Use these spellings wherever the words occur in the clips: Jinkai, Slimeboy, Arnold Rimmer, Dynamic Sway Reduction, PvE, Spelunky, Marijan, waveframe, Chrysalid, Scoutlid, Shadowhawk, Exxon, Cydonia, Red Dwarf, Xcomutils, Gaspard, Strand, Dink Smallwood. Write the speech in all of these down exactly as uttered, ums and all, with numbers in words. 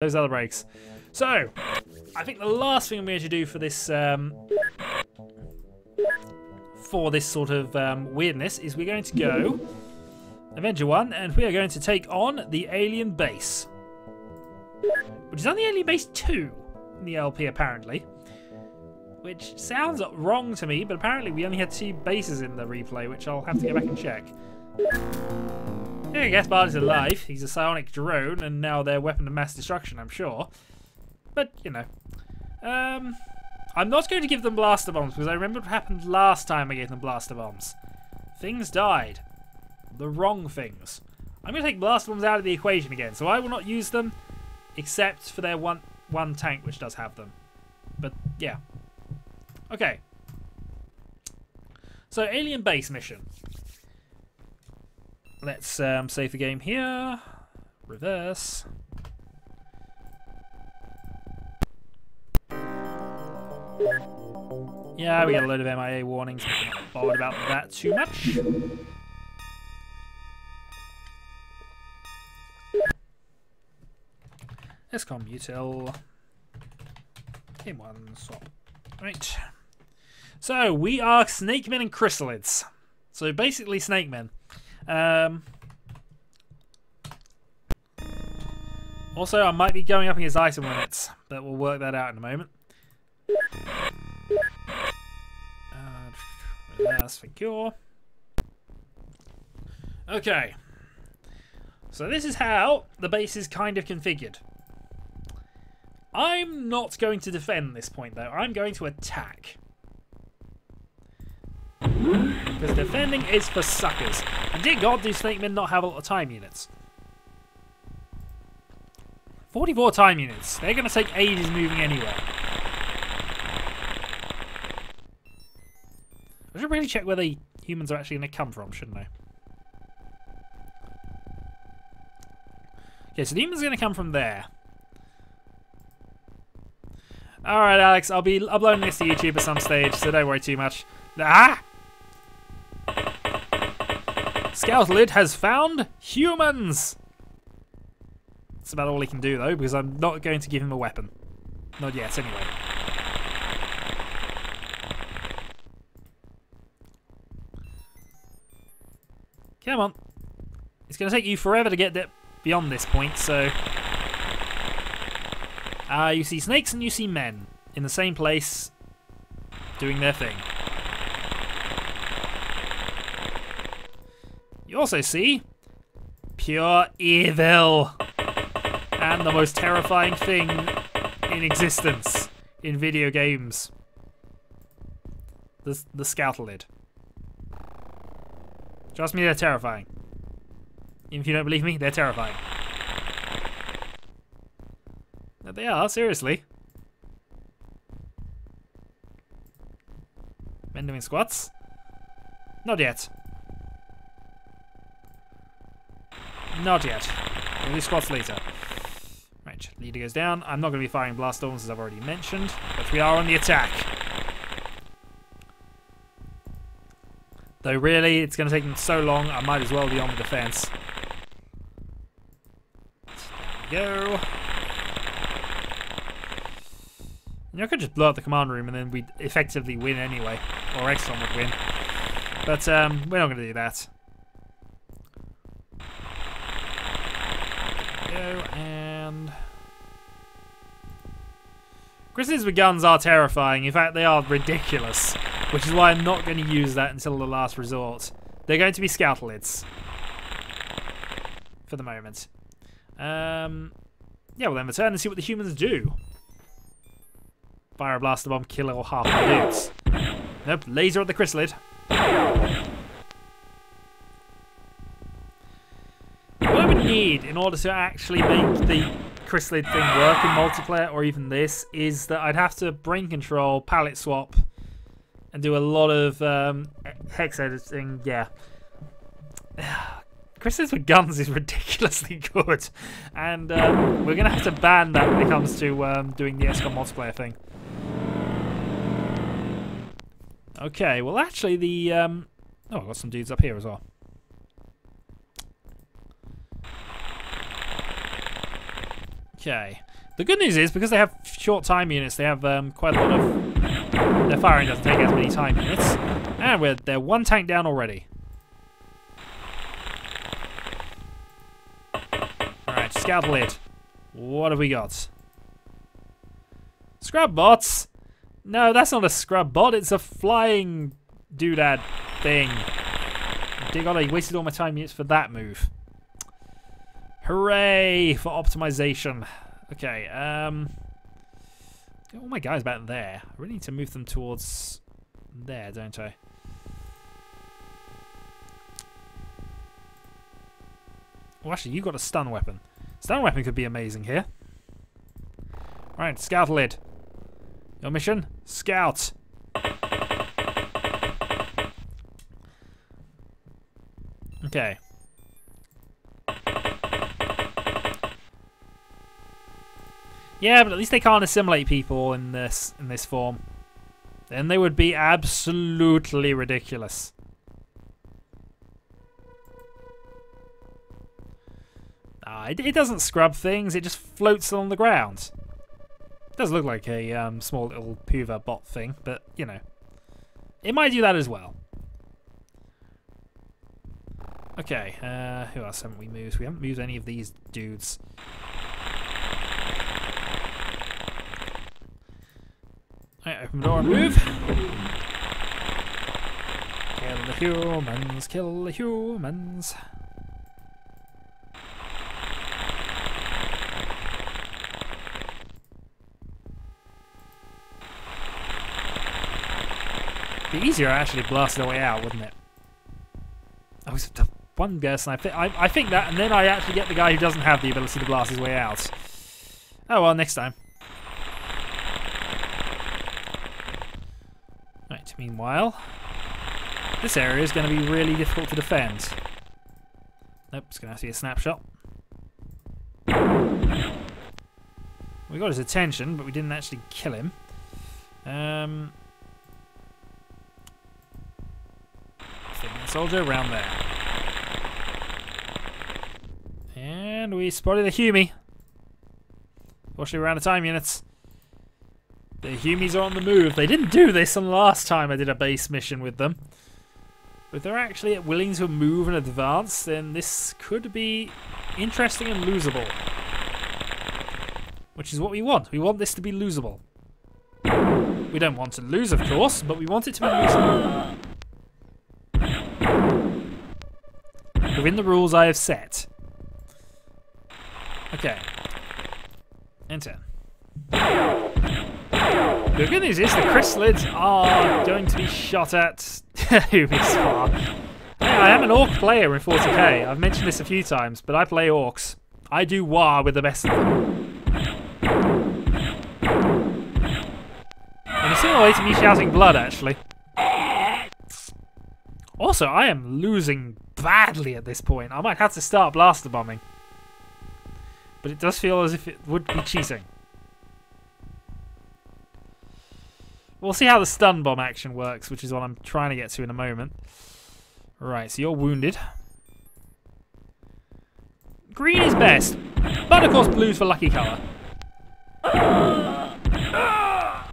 those are the breaks. So, I think the last thing we need to do for this, um, for this sort of um, weirdness is we're going to go Avenger one, and we are going to take on the Alien Base, which is on the Alien Base two in the L P apparently, which sounds wrong to me, but apparently we only had two bases in the replay, which I'll have to go back and check. Yeah, Gaspard is alive. He's a psionic drone, and now their weapon of mass destruction, I'm sure. But, you know. Um, I'm not going to give them blaster bombs, because I remember what happened last time I gave them blaster bombs. Things died. The wrong things. I'm going to take blaster bombs out of the equation again, so I will not use them, except for their one, one tank, which does have them. But, yeah. Okay. So, Alien Base mission. Let's um, save the game here. Reverse. Yeah, we got a load of M I A warnings. I'm not bothered about that too much. Xcomutils. In one swap. Right. So, we are Snake Men and Chrysalids. So, basically, Snake Men. Um, also, I might be going up against item limits, but we'll work that out in a moment. Uh, reverse for cure. Okay. So this is how the base is kind of configured. I'm not going to defend this point, though. I'm going to attack. Because defending is for suckers. And dear God, do Snake Men not have a lot of time units. forty-four time units. They're going to take ages moving anywhere. I should really check where the humans are actually going to come from, shouldn't I? Okay, so the humans are going to come from there. Alright, Alex, I'll be uploading this to YouTube at some stage, so don't worry too much. Ah! Scoutlid has found humans! That's about all he can do though, because I'm not going to give him a weapon. Not yet, anyway. Come on. It's going to take you forever to get beyond this point, so... Ah, uh, you see snakes and you see men in the same place doing their thing. You also see pure evil and the most terrifying thing in existence in video games. The, the Scoutlid. Trust me, they're terrifying. Even if you don't believe me, they're terrifying. But they are, seriously. Men doing squats? Not yet. Not yet. We'll do squats later. Right, leader goes down. I'm not going to be firing blast storms as I've already mentioned, but we are on the attack. Though really, it's going to take them so long, I might as well be on the defense. There we go. You know, I could just blow up the command room and then we'd effectively win anyway. Or Exxon would win. But um, we're not going to do that. And Chris's guns are terrifying. In fact, they are ridiculous, which is why I'm not going to use that until the last resort. They're going to be Scoutlids for the moment. Um, yeah, we'll then return and see what the humans do. Fire a blaster bomb, kill all half the dudes. Nope, laser at the Chrysalid. Need in order to actually make the Chrysalid thing work in multiplayer or even this is that I'd have to brain control, palette swap, and do a lot of um, hex editing. Yeah, Chrysalids with guns is ridiculously good, and um, we're gonna have to ban that when it comes to um, doing the XCOM multiplayer thing. Okay, well actually the um, oh, I've got some dudes up here as well. Okay, The good news is, because they have short time units, they have um, quite a lot of... Their firing doesn't take as many time units. And we're, they're one tank down already. Alright, scout lid. What have we got? Scrub bots? No, that's not a scrub bot, it's a flying doodad thing. Dear God, I wasted all my time units for that move. Hooray for optimization. Okay, um... all my guys about there. I really need to move them towards there, don't I? Well, actually, you got a stun weapon. Stun weapon could be amazing here. Right, scout lid. Your mission? Scout. Okay. Yeah, but at least they can't assimilate people in this in this form. Then they would be absolutely ridiculous. Ah, it, it doesn't scrub things; it just floats on the ground. It does look like a um, small little Puva bot thing, but you know, it might do that as well. Okay, uh, who else haven't we moved? We haven't moved any of these dudes. Right, open the door and move. Kill the humans, kill the humans. It'd be easier to actually blast their way out, wouldn't it? I was one guess, and I, th I, I think that, and then I actually get the guy who doesn't have the ability to blast his way out. Oh well, next time. Meanwhile, this area is going to be really difficult to defend. Nope, it's going to have to be a snapshot. We got his attention, but we didn't actually kill him. Um, soldier around there. And we spotted a Humie. Unfortunately, we're out of time units. The Humies are on the move. They didn't do this on the last time I did a base mission with them. But if they're actually willing to move and advance, then this could be interesting and losable. Which is what we want. We want this to be losable. We don't want to lose, of course, but we want it to be losable. Within the rules I have set. Okay. Enter. The good news is the chrysalids are going to be shot at Humies far. I am an orc player in forty K. I've mentioned this a few times, but I play orcs. I do war with the best of them. And it's all the way to me shouting blood, actually. Also, I am losing badly at this point. I might have to start blaster bombing. But it does feel as if it would be cheating. We'll see how the stun bomb action works, which is what I'm trying to get to in a moment. Right, so you're wounded. Green is best, but of course blue's for lucky colour.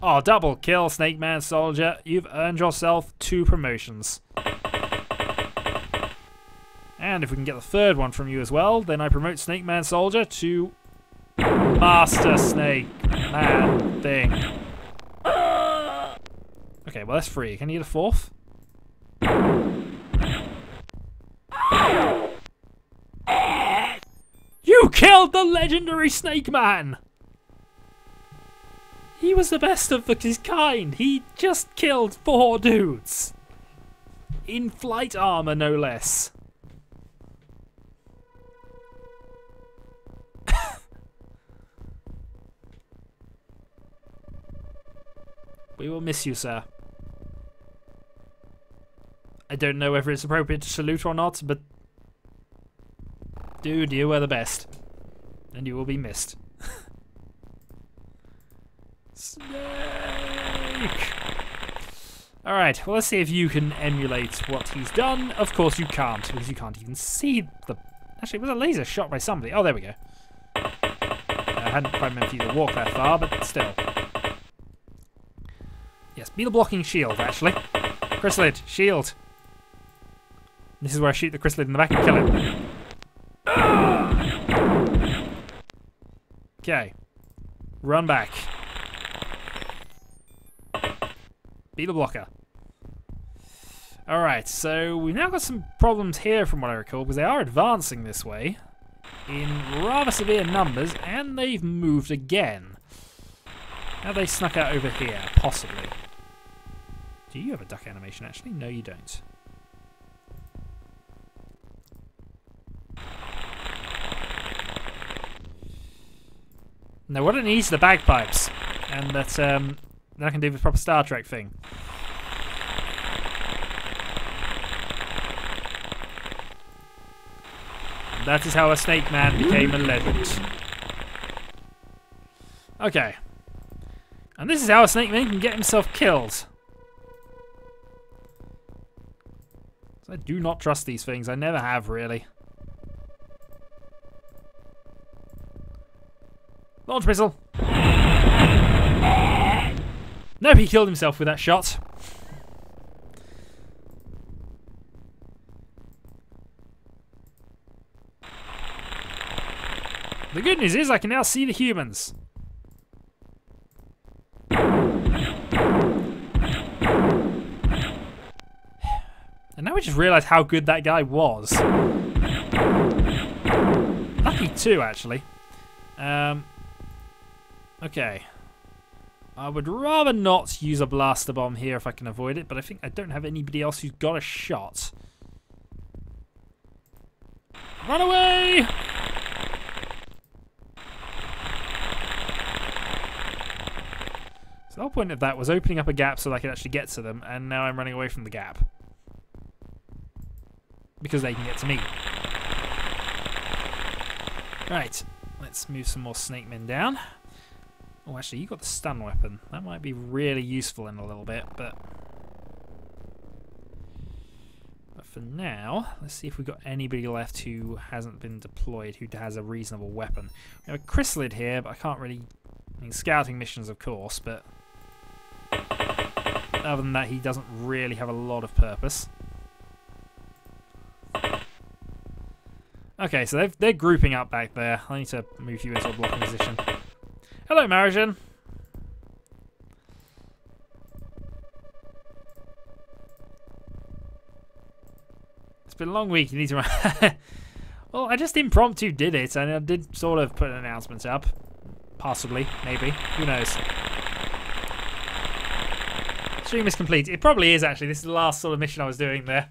Oh, double kill, Snake Man Soldier. You've earned yourself two promotions. And if we can get the third one from you as well, then I promote Snake Man Soldier to Master Snake Man Thing. Okay, well that's free. Can you get a fourth? You killed the legendary Snake Man! He was the best of his kind. He just killed four dudes. In flight armor, no less. We will miss you, sir. I don't know whether it's appropriate to salute or not, but dude, you were the best. And you will be missed. Snake! Alright, well let's see if you can emulate what he's done. Of course you can't, because you can't even see the... Actually, it was a laser shot by somebody. Oh, there we go. Uh, hadn't quite meant for you to walk that far, but still. Yes, be the blocking shield, actually. Chrysalid, shield. This is where I shoot the chrysalid in the back and kill him. Okay. Run back. Be the blocker. Alright, so we've now got some problems here from what I recall, because they are advancing this way in rather severe numbers, and they've moved again. Now they snuck out over here, possibly. Do you have a duck animation, actually? No, you don't. Now what it needs is the bagpipes, and that, um, that I can do the proper Star Trek thing. That is how a snake man became a legend. Okay. And this is how a snake man can get himself killed. So I do not trust these things. I never have, really. Launch missile. No, he killed himself with that shot. The good news is I can now see the humans. And now we just realised how good that guy was. Lucky too, actually. Um, okay. I would rather not use a blaster bomb here if I can avoid it, but I think I don't have anybody else who's got a shot. Run away! The whole point of that was opening up a gap so that I could actually get to them, and now I'm running away from the gap. Because they can get to me. Right, let's move some more snake men down. Oh, actually, you got the stun weapon. That might be really useful in a little bit, but... But for now, let's see if we've got anybody left who hasn't been deployed, who has a reasonable weapon. We have a chrysalid here, but I can't really... I mean, scouting missions, of course, but... Other than that, he doesn't really have a lot of purpose. Okay, so they're grouping up back there. I need to move you into a blocking position. Hello, Marijan! It's been a long week, you need to... Well, I just impromptu did it, and I did sort of put an announcement up. Possibly, maybe, who knows. Stream is complete. It probably is, actually. This is the last sort of mission I was doing there.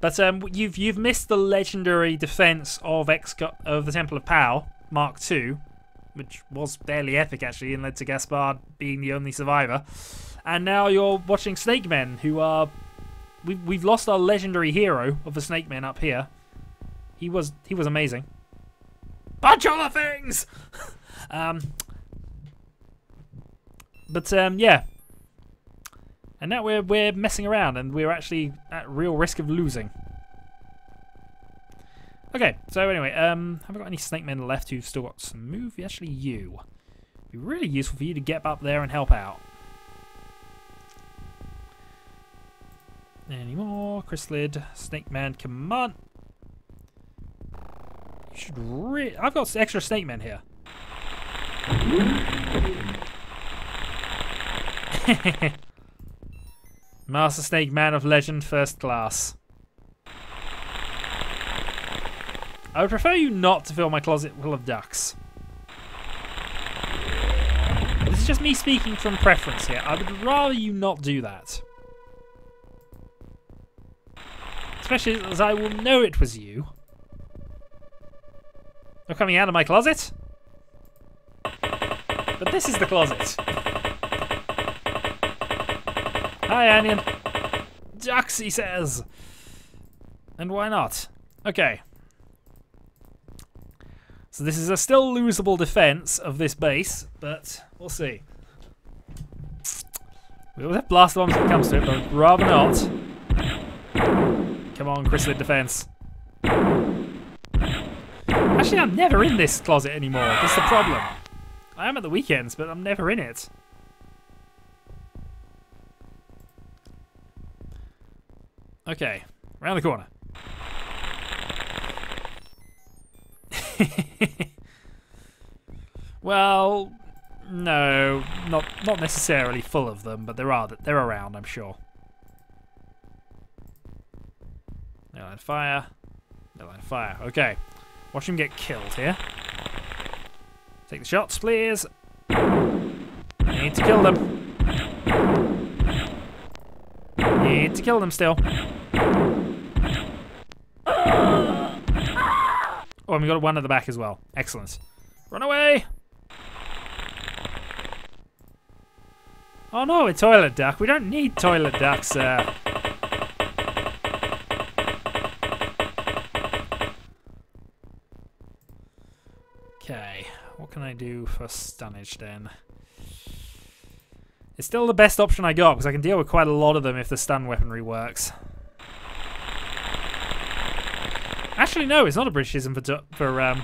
But um, you've you've missed the legendary defense of Xco of the Temple of Pow, Mark two, which was fairly epic, actually, and led to Gaspard being the only survivor. And now you're watching Snake Men, who are... We, we've lost our legendary hero of the Snake Men up here. He was he was amazing. Punch all the things! um, but, um, yeah. And now we're, we're messing around, and we're actually at real risk of losing. Okay, so anyway, um, have I got any snake men left who've still got some move? Actually, you. It'd be really useful for you to get up there and help out. Any more? Chrysalid, snake man, command. Should re I've got extra snake men here. Master Snake Man of Legend, first class. I would prefer you not to fill my closet full of ducks. This is just me speaking from preference here. I would rather you not do that. Especially as I will know it was you. You're coming out of my closet? But this is the closet. Hi, Anion. Ducks, he says. And why not? Okay. So this is a still losable defense of this base, but we'll see. We always have blast bombs when it comes to it, but I'd rather not. Come on, chrysalid defense. Actually, I'm never in this closet anymore. That's the problem. I am at the weekends, but I'm never in it. Okay, round the corner. Well, no, not not necessarily full of them, but there are they're around, I'm sure. No line of fire. No line of fire. Okay, watch him get killed here. Take the shots, please. I need to kill them. Need to kill them still. Oh, and we got one at the back as well. Excellent. Run away! Oh no, a toilet duck. We don't need toilet ducks. Uh... Okay, what can I do for stunnage then? It's still the best option I got because I can deal with quite a lot of them if the stun weaponry works. Actually, no, it's not a Britishism for, for um...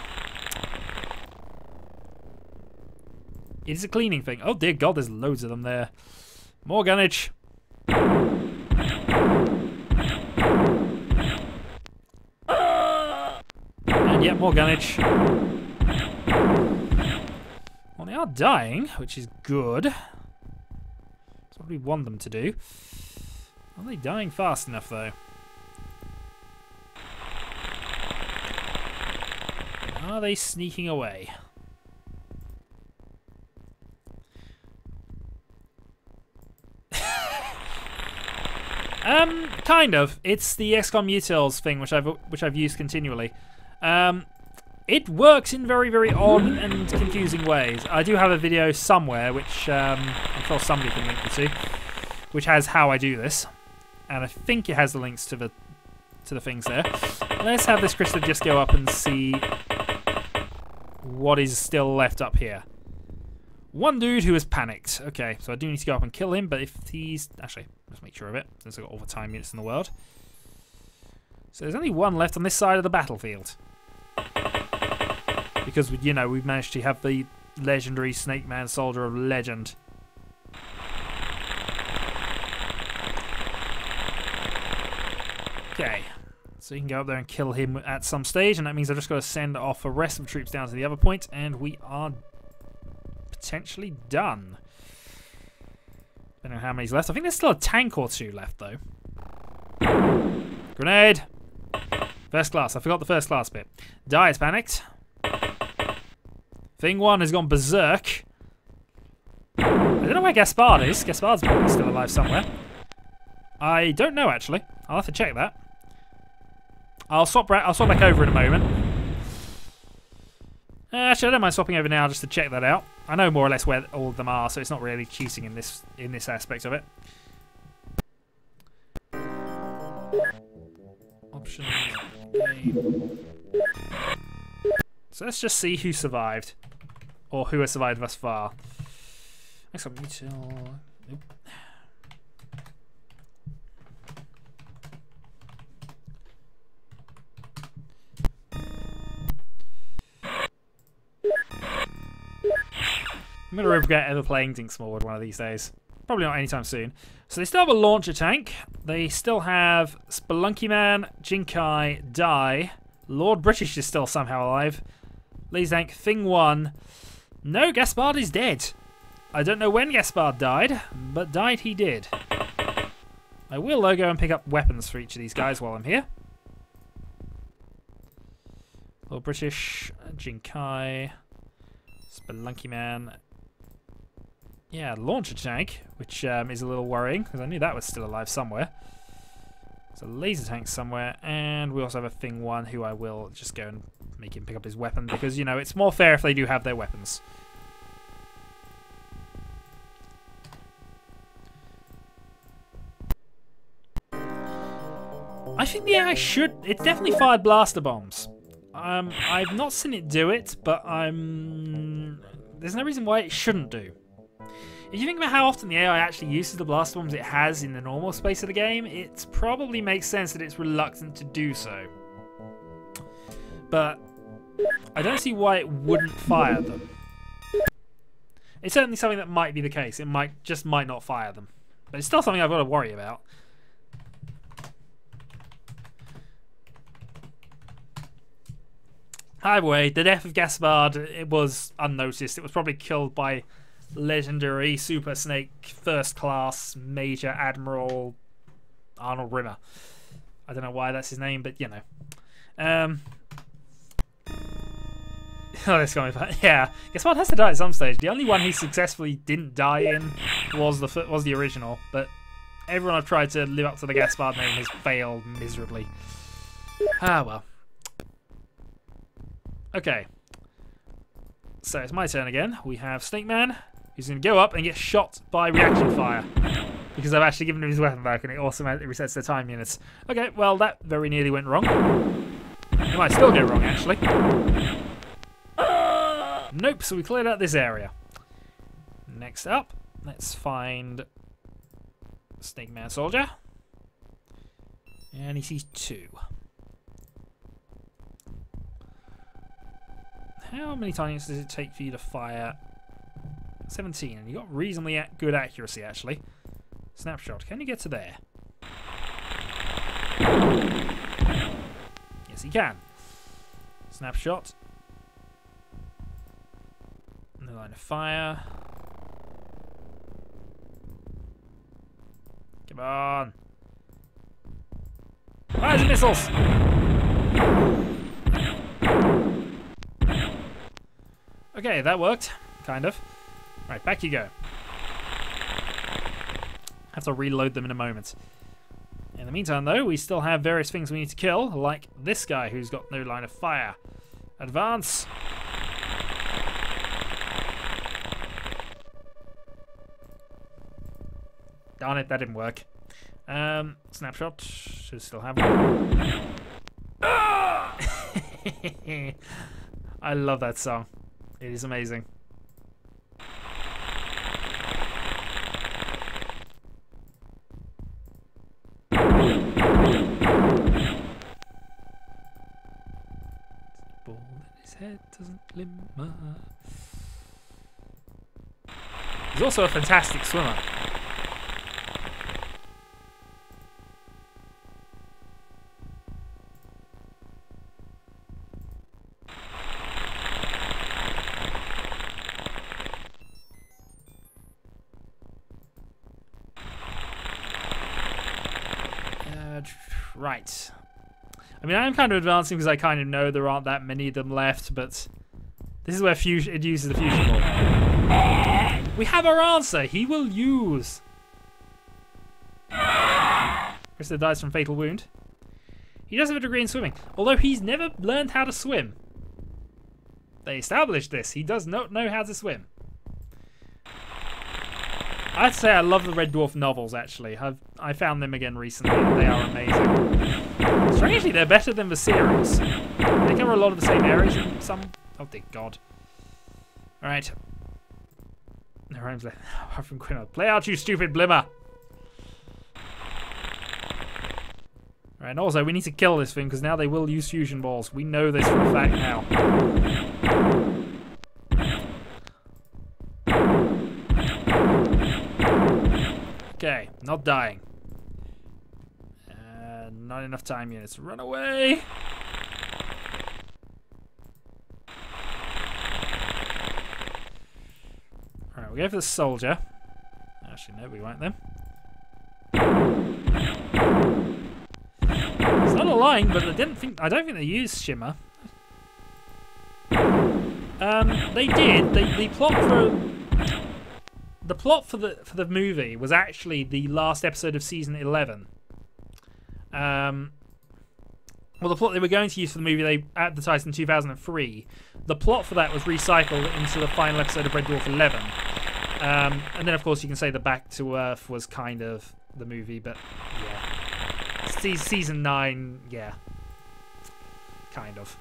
It's a cleaning thing. Oh dear God, there's loads of them there. More gunnage. And yet more gunnage. Well, they are dying, which is good. That's what we want them to do. Are they dying fast enough, though? Are they sneaking away? um, kind of. It's the Xcomutils thing, which I've which I've used continually. Um, it works in very very odd and confusing ways. I do have a video somewhere, which um, I'm sure somebody can link me to, which has how I do this, and I think it has the links to the to the things there. Let's have this crystal just go up and see what is still left up here. One dude who has panicked. Okay, so I do need to go up and kill him, but if he's... Actually, let's make sure of it, since I've got all the time units in the world. So there's only one left on this side of the battlefield. Because, you know, we've managed to have the legendary Snake Man Soldier of Legend. Okay. So you can go up there and kill him at some stage, and that means I've just got to send off the rest of the troops down to the other point, and we are potentially done. I don't know how many's left. I think there's still a tank or two left, though. Grenade! First class. I forgot the first class bit. Die is panicked. Thing one has gone berserk. I don't know where Gaspard is. Gaspard's probably still alive somewhere. I don't know, actually. I'll have to check that. I'll swap, I'll swap back over in a moment. Uh, actually, I don't mind swapping over now just to check that out. I know more or less where all of them are, so it's not really cheating in this in this aspect of it. Options. So let's just see who survived, or who has survived thus far. Next up, mutual. Nope. I'm going to regret ever playing Dink Smallwood one of these days. Probably not anytime soon. So they still have a launcher tank. They still have Spelunky Man, Jinkai, Die. Lord British is still somehow alive. Lazy Tank, Thing one. No, Gaspard is dead. I don't know when Gaspard died, but died he did. I will, though, go and pick up weapons for each of these guys while I'm here. Lord British, Jinkai, Spelunky Man. Yeah, launcher tank, which um, is a little worrying because I knew that was still alive somewhere. There's a laser tank somewhere, and we also have a Thing one who I will just go and make him pick up his weapon because, you know, it's more fair if they do have their weapons. I think the A I should... It's definitely fired blaster bombs. Um, I've not seen it do it, but I'm... There's no reason why it shouldn't do. If you think about how often the A I actually uses the blast bombs it has in the normal space of the game, it probably makes sense that it's reluctant to do so. But I don't see why it wouldn't fire them. It's certainly something that might be the case. It might just might not fire them. But it's still something I've got to worry about. Either way, the death of Gaspard, it was unnoticed. It was probably killed by legendary Super Snake First Class Major Admiral Arnold Rimmer. I don't know why that's his name, but you know. Um, oh, that's going back. Yeah, Gaspard has to die at some stage. The only one he successfully didn't die in was the was the original, but everyone I've tried to live up to the Gaspard name has failed miserably. Ah well. Okay, so it's my turn again. We have Snake Man, who's going to go up and get shot by reaction fire. Because I've actually given him his weapon back and it automatically resets their time units. Okay, well that very nearly went wrong. It might still go wrong, actually. Nope, so we cleared out this area. Next up, let's find Snake Man Soldier. And he sees two. How many times does it take for you to fire? seventeen, and you got reasonably good accuracy, actually. Snapshot, can you get to there? Yes, he can. Snapshot. No line of fire. Come on. Fires and missiles! Okay, that worked, kind of. Right, back you go. Have to reload them in a moment. In the meantime, though, we still have various things we need to kill, like this guy who's got no line of fire. Advance. Darn it, that didn't work. Um, snapshot, should still have one. I love that song. It is amazing. Ball in his head doesn't glimmer. He's also a fantastic swimmer. Right. I mean, I am kind of advancing because I kind of know there aren't that many of them left, but this is where fusion, it uses the fusion ball. We have our answer. He will use. Krista dies from fatal wound. He does have a degree in swimming, although he's never learned how to swim. They established this. He does not know how to swim. I'd say I love the Red Dwarf novels, actually. I've, I found them again recently. They are amazing. Strangely, they're better than the series. They cover a lot of the same areas and some... Oh, dear God. All right. No rhymes left. I'm from Quimmer. Play out, you stupid blimmer. All right, and also, we need to kill this thing, because now they will use fusion balls. We know this for a fact now. Okay, not dying. Uh, not enough time units. Run away! Alright, we go for the soldier. Actually, no, we won't then. It's not a line, but I didn't think. I don't think they used Shimmer. Um, they did. They they plopped for. The plot for the for the movie was actually the last episode of season eleven. Um, well, the plot they were going to use for the movie they advertised in two thousand and three. The plot for that was recycled into the final episode of Red Dwarf eleven. Um, and then, of course, you can say the Back to Earth was kind of the movie, but yeah, Se season nine, yeah, kind of.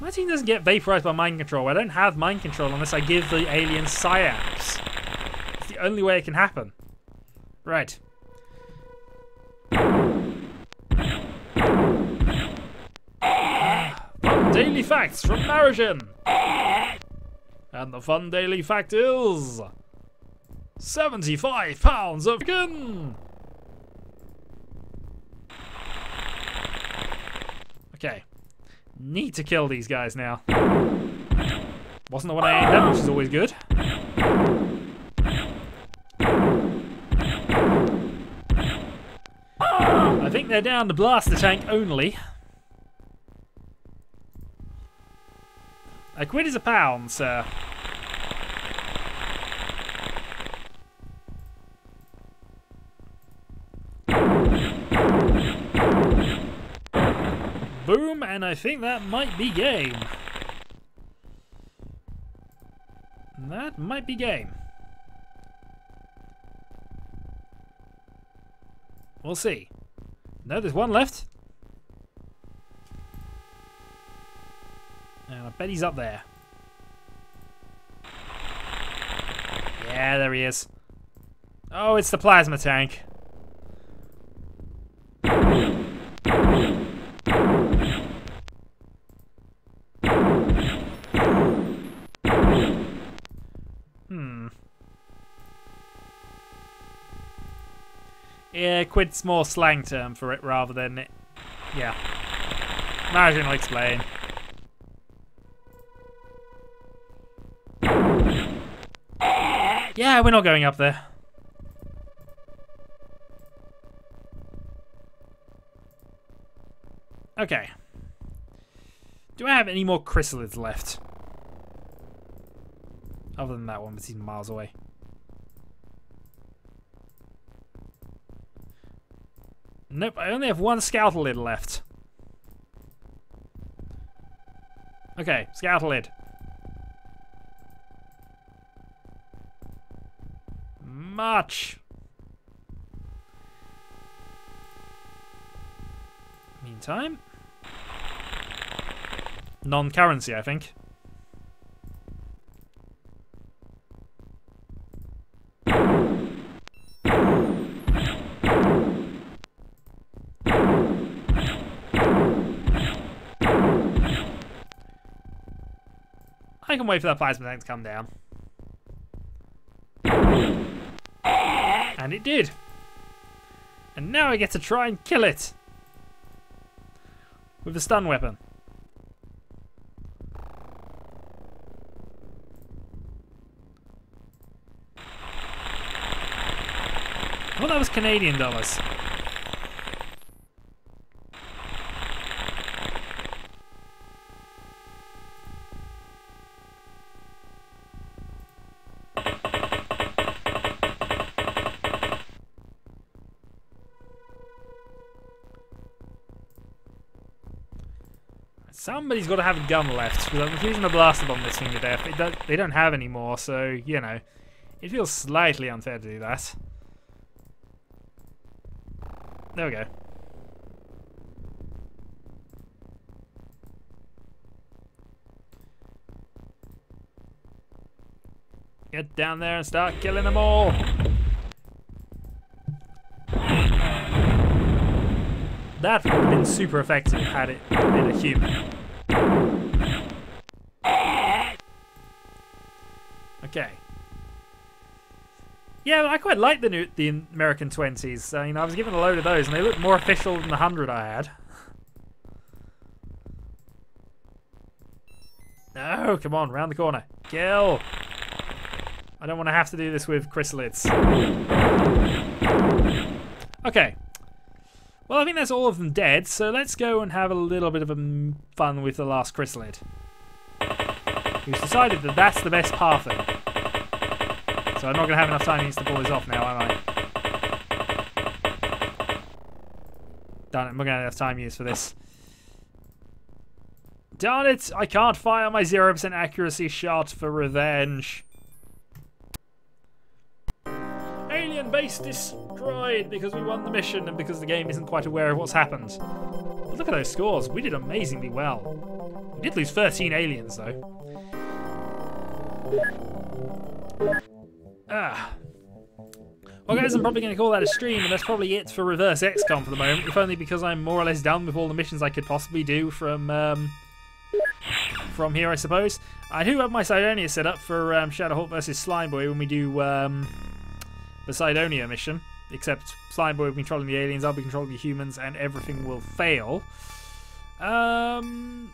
My team doesn't get vaporized by mind control. I don't have mind control unless I give the alien psyops. It's the only way it can happen. Right. Daily facts from Marijan. And the fun daily fact is seventy-five pounds of chicken. Okay. Need to kill these guys now. Wasn't the one I aimed at, which is always good. I think they're down to blaster tank only. A quid is a pound, sir. Boom, and I think that might be game. That might be game. We'll see. No, there's one left. And I bet he's up there. Yeah, there he is. Oh, it's the plasma tank. Yeah, quid's more slang term for it rather than it. Yeah. Marijan will explain. Yeah, we're not going up there. Okay. Do I have any more chrysalids left? Other than that one, but he's miles away. Nope, I only have one Scoutalid left. Okay, Scoutalid. March! Meantime. Non-currency, I think. I can wait for that plasma tank to come down. And it did. And now I get to try and kill it. With a stun weapon. I thought that was Canadian dollars. Somebody's got to have a gun left, because I'm using a blaster bomb this thing to death. It do they don't have any more, so, you know, it feels slightly unfair to do that. There we go. Get down there and start killing them all! That would have been super effective had it been a human. Okay. Yeah, I quite like the new the American twenties. I mean, I was given a load of those, and they looked more official than the hundred I had. No, come on, round the corner, kill! I don't want to have to do this with chrysalids. Okay. Well, I think that's all of them dead, so let's go and have a little bit of a fun with the last chrysalid. Who's decided that that's the best pathing. So I'm not going to have enough time to pull this off now, am I? Darn it, I'm not going to have enough time used for this. Darn it, I can't fire my zero percent accuracy shot for revenge. Alien base destroyed because we won the mission and because the game isn't quite aware of what's happened. But look at those scores, we did amazingly well. We did lose thirteen aliens, though. Ah. Well, guys, I'm probably going to call that a stream, and that's probably it for Reverse X COM for the moment, if only because I'm more or less done with all the missions I could possibly do from um, from here, I suppose. I do have my Cydonia set up for um, Shadowhawk versus Slimeboy when we do um, the Cydonia mission, except Slimeboy will be controlling the aliens, I'll be controlling the humans, and everything will fail. Um...